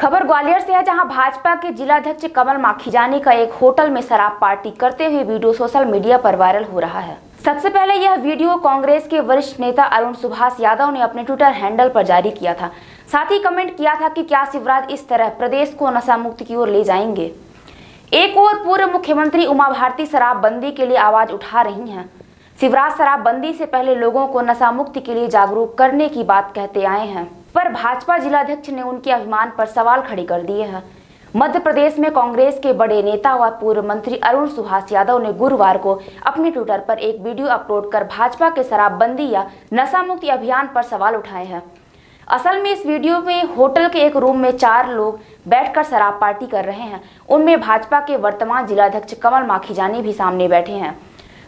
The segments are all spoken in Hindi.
खबर ग्वालियर से है, जहां भाजपा के जिलाध्यक्ष कमल माखीजानी का एक होटल में शराब पार्टी करते हुए वीडियो सोशल मीडिया पर वायरल हो रहा है। सबसे पहले यह वीडियो कांग्रेस के वरिष्ठ नेता अरुण सुभाष यादव ने अपने ट्विटर हैंडल पर जारी किया था। साथ ही कमेंट किया था कि क्या शिवराज इस तरह प्रदेश को नशा मुक्त की ओर ले जाएंगे। एक ओर पूर्व मुख्यमंत्री उमा भारती शराबबंदी के लिए आवाज उठा रही हैं। शिवराज शराबबंदी से पहले लोगों को नशा मुक्ति के लिए जागरूक करने की बात कहते आए हैं, पर भाजपा जिलाध्यक्ष ने उनके अभिमान पर सवाल खड़े कर दिए हैं। मध्य प्रदेश में कांग्रेस के बड़े नेता व पूर्व मंत्री अरुण सुभाष यादव ने गुरुवार को अपने ट्विटर पर एक वीडियो अपलोड कर भाजपा के शराबबंदी या नशा मुक्ति अभियान पर सवाल उठाए हैं। असल में इस वीडियो में होटल के एक रूम में चार लोग बैठकर शराब पार्टी कर रहे हैं। उनमें भाजपा के वर्तमान जिलाध्यक्ष कमल माखीजानी भी सामने बैठे हैं।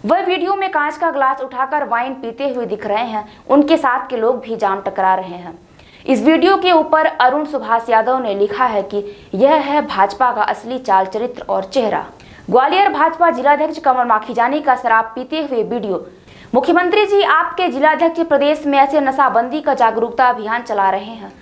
वह वीडियो में कांच का ग्लास उठाकर वाइन पीते हुए दिख रहे हैं। उनके साथ के लोग भी जाम टकरा रहे हैं। इस वीडियो के ऊपर अरुण सुभाष यादव ने लिखा है कि यह है भाजपा का असली चाल, चरित्र और चेहरा। ग्वालियर भाजपा जिलाध्यक्ष कमल माखीजानी का शराब पीते हुए वीडियो। मुख्यमंत्री जी, आपके जिलाध्यक्ष प्रदेश में ऐसे नशाबंदी का जागरूकता अभियान चला रहे हैं।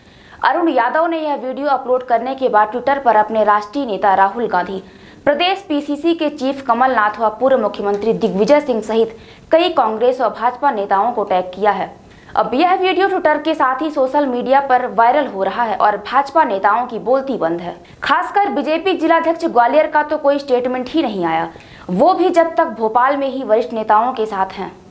अरुण यादव ने यह वीडियो अपलोड करने के बाद ट्विटर पर अपने राष्ट्रीय नेता राहुल गांधी, प्रदेश पीसीसी के चीफ कमलनाथ व पूर्व मुख्यमंत्री दिग्विजय सिंह सहित कई कांग्रेस और भाजपा नेताओं को टैग किया है। अब यह वीडियो ट्विटर के साथ ही सोशल मीडिया पर वायरल हो रहा है और भाजपा नेताओं की बोलती बंद है। खासकर बीजेपी जिलाध्यक्ष ग्वालियर का तो कोई स्टेटमेंट ही नहीं आया, वो भी जब तक भोपाल में ही वरिष्ठ नेताओं के साथ हैं।